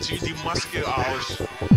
So you must get hours.